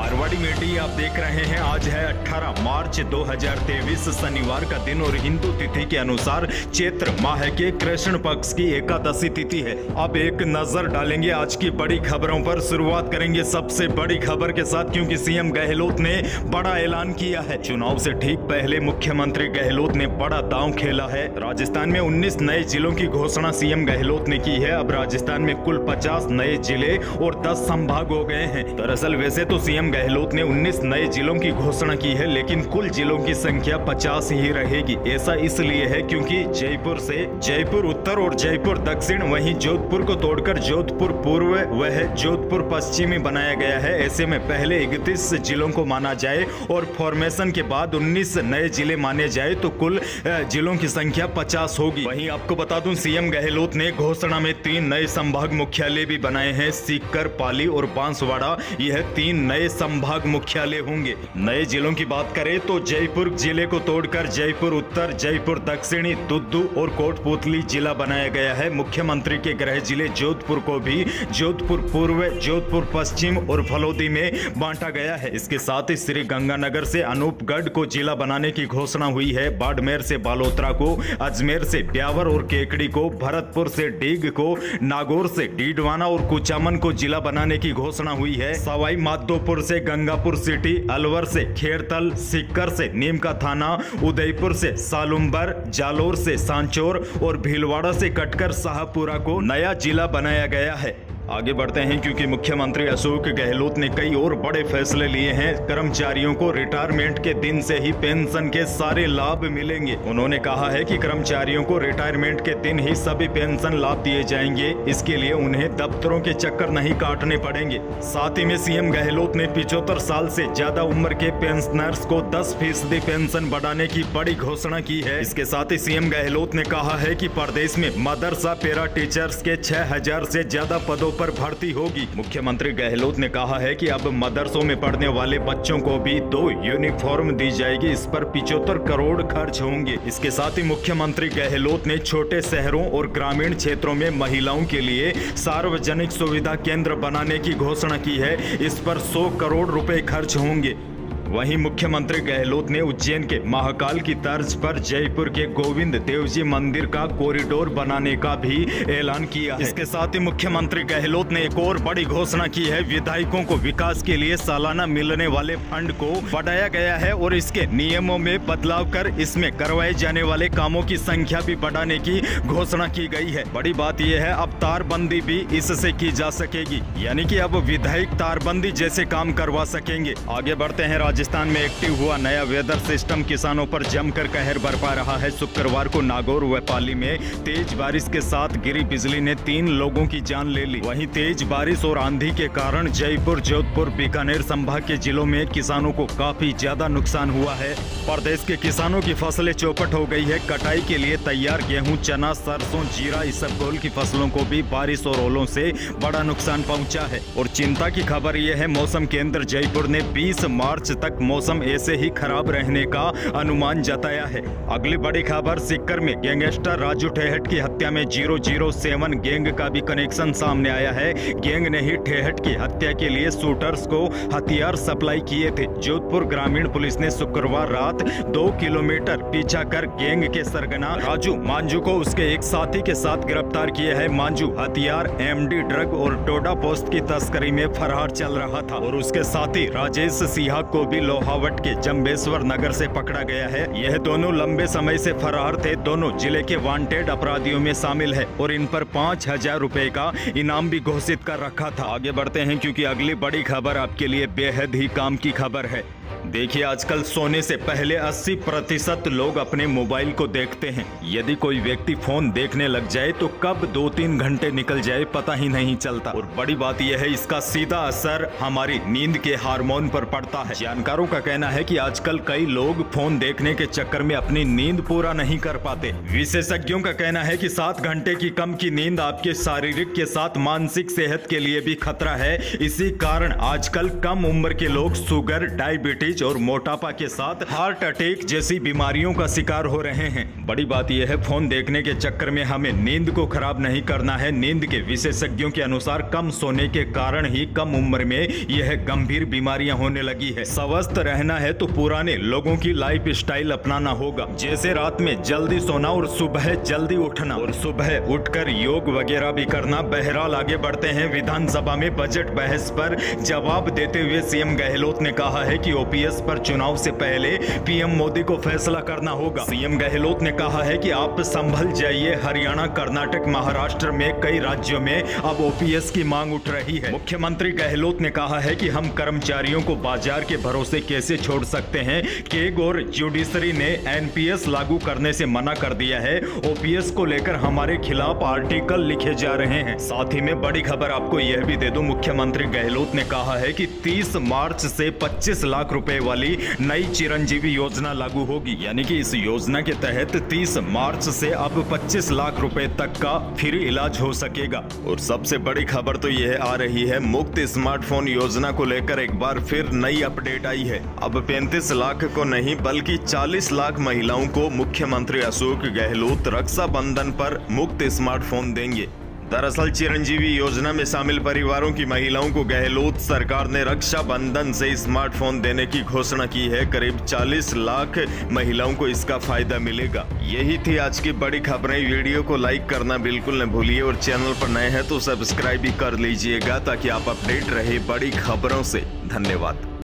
Marwari media आप देख रहे हैं। आज है 18 मार्च 2023 शनिवार का दिन और हिंदू तिथि के अनुसार चैत्र माह के कृष्ण पक्ष की एकादशी तिथि है। अब एक नजर डालेंगे आज की बड़ी खबरों पर। शुरुआत करेंगे सबसे बड़ी खबर के साथ, क्योंकि सीएम गहलोत ने बड़ा ऐलान किया है। चुनाव से ठीक पहले मुख्यमंत्री गहलोत ने बड़ा दांव खेला है। राजस्थान में 19 नए जिलों की घोषणा सीएम गहलोत ने की है। अब राजस्थान में कुल 50 नए जिले और 10 संभाग हो गए हैं। दरअसल वैसे तो सीएम गहलोत ने 19 नए जिलों की घोषणा की है, लेकिन कुल जिलों की संख्या 50 ही रहेगी। ऐसा इसलिए है क्योंकि जयपुर से जयपुर उत्तर और जयपुर दक्षिण, वहीं जोधपुर को तोड़कर जोधपुर पूर्व वह जोधपुर पश्चिमी बनाया गया है। ऐसे में पहले 31 जिलों को माना जाए और फॉर्मेशन के बाद 19 नए जिले माने जाए तो कुल जिलों की संख्या 50 होगी। वहीं आपको बता दूं, सीएम गहलोत ने घोषणा में 3 नए संभाग मुख्यालय भी बनाए हैं। सीकर, पाली और बांसवाड़ा, यह 3 नए संभाग मुख्यालय होंगे। नए जिलों की बात करें तो जयपुर जिले को तोड़कर जयपुर उत्तर, जयपुर दक्षिणी, दुदू और कोटपोतली जिला बनाया गया है। मुख्यमंत्री के गृह जिले जोधपुर को भी जोधपुर पूर्व, जोधपुर पश्चिम और फलोदी में बांटा गया है। इसके साथ ही श्री गंगानगर से अनूपगढ़ को जिला बनाने की घोषणा हुई है। बाडमेर से बालोतरा को, अजमेर से ब्यावर और केकड़ी को, भरतपुर से डीग को, नागौर से डीडवाना और कुचामन को जिला बनाने की घोषणा हुई है। सवाईमाधोपुर से गंगापुर सिटी, अलवर से खेरतल, सीकर से नीम का थाना, उदयपुर से सालुम्बर, जालोर से सांचोर और भीलवाड़ा से कटकर शाहपुरा को नया जिला बनाया गया है। आगे बढ़ते हैं क्योंकि मुख्यमंत्री अशोक गहलोत ने कई और बड़े फैसले लिए हैं। कर्मचारियों को रिटायरमेंट के दिन से ही पेंशन के सारे लाभ मिलेंगे। उन्होंने कहा है कि कर्मचारियों को रिटायरमेंट के दिन ही सभी पेंशन लाभ दिए जाएंगे। इसके लिए उन्हें दफ्तरों के चक्कर नहीं काटने पड़ेंगे। साथ ही में सीएम गहलोत ने 75 साल से ज्यादा उम्र के पेंशनर्स को 10% पेंशन बढ़ाने की बड़ी घोषणा की है। इसके साथ ही सीएम गहलोत ने कहा है कि प्रदेश में मदरसा पैरा टीचर्स के 6000 से ज्यादा पदों पर भर्ती होगी। मुख्यमंत्री गहलोत ने कहा है कि अब मदरसों में पढ़ने वाले बच्चों को भी 2 यूनिफॉर्म दी जाएगी। इस पर 75 करोड़ खर्च होंगे। इसके साथ ही मुख्यमंत्री गहलोत ने छोटे शहरों और ग्रामीण क्षेत्रों में महिलाओं के लिए सार्वजनिक सुविधा केंद्र बनाने की घोषणा की है। इस पर 100 करोड़ रुपए खर्च होंगे। वहीं मुख्यमंत्री गहलोत ने उज्जैन के महाकाल की तर्ज पर जयपुर के गोविंद देव जी मंदिर का कॉरिडोर बनाने का भी ऐलान किया है। इसके साथ ही मुख्यमंत्री गहलोत ने एक और बड़ी घोषणा की है। विधायकों को विकास के लिए सालाना मिलने वाले फंड को बढ़ाया गया है और इसके नियमों में बदलाव कर इसमें करवाए जाने वाले कामों की संख्या भी बढ़ाने की घोषणा की गई है। बड़ी बात यह है, अब तारबंदी भी इससे की जा सकेगी, यानी कि अब विधायक तारबंदी जैसे काम करवा सकेंगे। आगे बढ़ते हैं। राजस्थान में एक्टिव हुआ नया वेदर सिस्टम, किसानों पर जमकर कहर बरपा रहा है। शुक्रवार को नागौर व पाली में तेज बारिश के साथ गिरी बिजली ने 3 लोगों की जान ले ली। वहीं तेज बारिश और आंधी के कारण जयपुर, जोधपुर, बीकानेर संभाग के जिलों में किसानों को काफी ज्यादा नुकसान हुआ है। प्रदेश के किसानों की फसलें चौपट हो गई है। कटाई के लिए तैयार गेहूं, चना, सरसों, जीरा, इसबगोल की फसलों को भी बारिश और ओलों से बड़ा नुकसान पहुँचा है। और चिंता की खबर यह है, मौसम केंद्र जयपुर ने 20 मार्च तक मौसम ऐसे ही खराब रहने का अनुमान जताया है। अगली बड़ी खबर, सीकर में गैंगस्टर राजू ठेहट की हत्या में 007 गैंग का भी कनेक्शन सामने आया है। गैंग ने ही ठेहट की हत्या के लिए शूटर्स को हथियार सप्लाई किए थे। जोधपुर ग्रामीण पुलिस ने शुक्रवार रात 2 किलोमीटर पीछा कर गैंग के सरगना राजू मांझू को उसके एक साथी के साथ गिरफ्तार किया है। मांझू हथियार, MD, ड्रग और डोडा पोस्ट की तस्करी में फरार चल रहा था और उसके साथी राजेश सिंहा को भी लोहावट के जम्बेश्वर नगर से पकड़ा गया है। यह दोनों लंबे समय से फरार थे। दोनों जिले के वांटेड अपराधियों में शामिल है और इन पर 5000 रुपए का इनाम भी घोषित कर रखा था। आगे बढ़ते हैं क्योंकि अगली बड़ी खबर आपके लिए बेहद ही काम की खबर है। देखिए, आजकल सोने से पहले 80% लोग अपने मोबाइल को देखते हैं। यदि कोई व्यक्ति फोन देखने लग जाए तो कब 2-3 घंटे निकल जाए पता ही नहीं चलता। और बड़ी बात यह है, इसका सीधा असर हमारी नींद के हार्मोन पर पड़ता है। जानकारों का कहना है कि आजकल कई लोग फोन देखने के चक्कर में अपनी नींद पूरा नहीं कर पाते। विशेषज्ञों का कहना है कि 7 घंटे की कम की नींद आपके शारीरिक के साथ मानसिक सेहत के लिए भी खतरा है। इसी कारण आजकल कम उम्र के लोग शुगर, डायबिटीज डायबिटीज और मोटापा के साथ हार्ट अटैक जैसी बीमारियों का शिकार हो रहे हैं। बड़ी बात यह है फोन देखने के चक्कर में हमें नींद को खराब नहीं करना है। नींद के विशेषज्ञों के अनुसार कम सोने के कारण ही कम उम्र में यह गंभीर बीमारियां होने लगी है। स्वस्थ रहना है तो पुराने लोगों की लाइफ स्टाइल अपनाना होगा, जैसे रात में जल्दी सोना और सुबह जल्दी उठना और सुबह उठकर योग वगैरह भी करना। बहरहाल आगे बढ़ते हैं। विधानसभा में बजट बहस पर जवाब देते हुए सीएम गहलोत ने कहा है कि ओपीएस पर चुनाव से पहले पीएम मोदी को फैसला करना होगा। सीएम गहलोत ने कहा है कि आप संभल जाइए, हरियाणा, कर्नाटक, महाराष्ट्र में कई राज्यों में अब ओपीएस की मांग उठ रही है। मुख्यमंत्री गहलोत ने कहा है कि हम कर्मचारियों को बाजार के भरोसे कैसे छोड़ सकते हैं। केग और जुडिशरी ने एनपीएस लागू करने से मना कर दिया है। ओपीएस को लेकर हमारे खिलाफ आर्टिकल लिखे जा रहे हैं। साथ ही में बड़ी खबर आपको यह भी दे दूं, मुख्यमंत्री गहलोत ने कहा है कि 30 मार्च से 25 लाख रुपए वाली नई चिरंजीवी योजना लागू होगी। यानी कि इस योजना के तहत 30 मार्च से अब 25 लाख रुपए तक का फ्री इलाज हो सकेगा। और सबसे बड़ी खबर तो यह आ रही है, मुफ्त स्मार्टफोन योजना को लेकर एक बार फिर नई अपडेट आई है। अब 35 लाख को नहीं बल्कि 40 लाख महिलाओं को मुख्यमंत्री अशोक गहलोत रक्षाबंधन पर मुफ्त स्मार्टफोन देंगे। दरअसल चिरंजीवी योजना में शामिल परिवारों की महिलाओं को गहलोत सरकार ने रक्षाबंधन से स्मार्टफोन देने की घोषणा की है। करीब 40 लाख महिलाओं को इसका फायदा मिलेगा। यही थी आज की बड़ी खबरें। वीडियो को लाइक करना बिल्कुल न भूलिए और चैनल पर नए हैं तो सब्सक्राइब भी कर लीजिएगा ताकि आप अपडेट रहे बड़ी खबरों से। धन्यवाद।